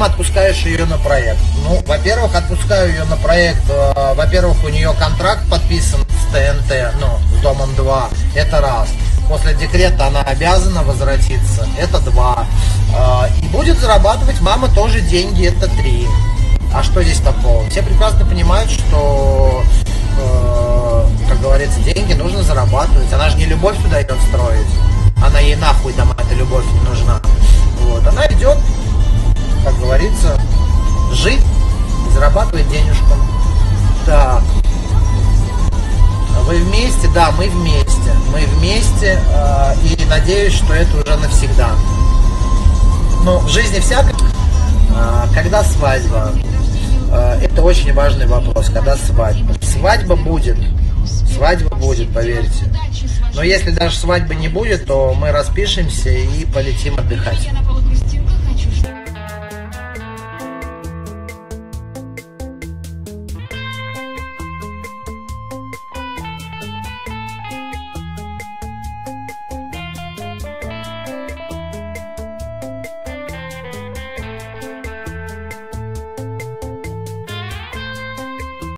зачем отпускаешь ее на проект? Ну, во-первых, отпускаю ее на проект, во-первых, у нее контракт подписан с ТНТ, ну, с Домом 2, это раз. После декрета она обязана возвратиться, это два. И будет зарабатывать мама тоже деньги, это три. А что здесь такого? Все прекрасно понимают, что, как говорится, деньги нужно зарабатывать. Она же не любовь туда идет строить. Она ей нахуй там эта любовь не нужна. Вот. Она идет, как говорится, жить, зарабатывать денежку. Так. Вы вместе? Да, мы вместе. Мы вместе, и надеюсь, что это уже навсегда. Но в жизни всякое. Когда свадьба? Это очень важный вопрос. Когда свадьба? Свадьба будет. Свадьба будет, поверьте. Но если даже свадьбы не будет, то мы распишемся и полетим отдыхать.